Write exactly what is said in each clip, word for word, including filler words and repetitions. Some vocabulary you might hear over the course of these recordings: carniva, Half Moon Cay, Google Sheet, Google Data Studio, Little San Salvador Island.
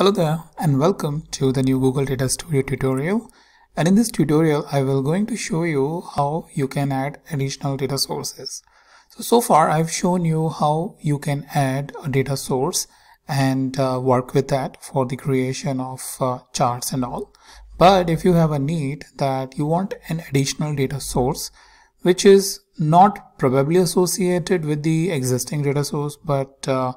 Hello there and welcome to the new Google Data Studio tutorial. And in this tutorial I will going to show you how you can add additional data sources. So, so far I've shown you how you can add a data source and uh, work with that for the creation of uh, charts and all. But if you have a need that you want an additional data source which is not probably associated with the existing data source but uh,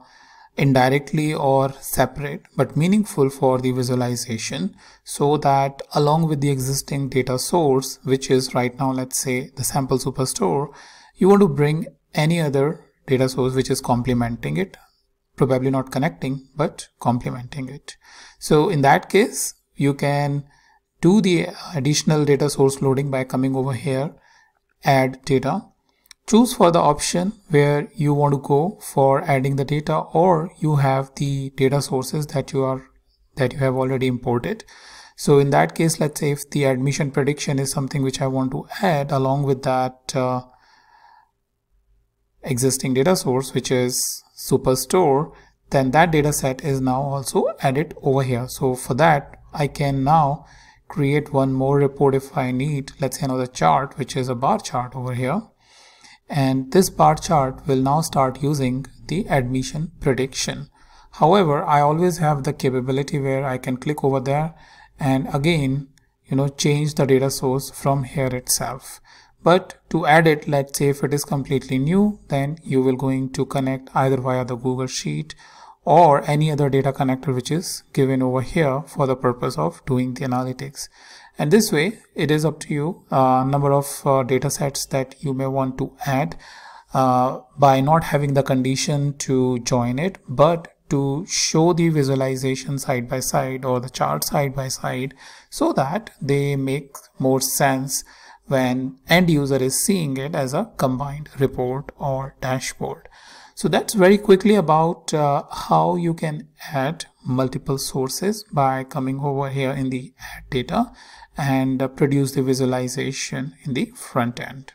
indirectly or separate but meaningful for the visualization, so that along with the existing data source, which is right now, let's say, the sample superstore, you want to bring any other data source which is complementing it, probably not connecting but complementing it. So in that case you can do the additional data source loading by coming over here, add data. Choose for the option where you want to go for adding the data, or you have the data sources that you are that you have already imported. So in that case, let's say if the admission prediction is something which I want to add along with that uh, existing data source, which is Superstore, then that data set is now also added over here. So for that I can now create one more report if I need, let's say another chart, which is a bar chart over here. And this bar chart will now start using the admission prediction. However, I always have the capability where I can click over there and again, you know, change the data source from here itself. But to add it, let's say if it is completely new, then you will going to connect either via the Google Sheet or any other data connector which is given over here for the purpose of doing the analytics. And this way it is up to you uh, number of uh, data sets that you may want to add uh, by not having the condition to join it, but to show the visualization side by side or the chart side by side, so that they make more sense when end user is seeing it as a combined report or dashboard. So that's very quickly about uh, how you can add multiple sources by coming over here in the add data and uh, produce the visualization in the front end.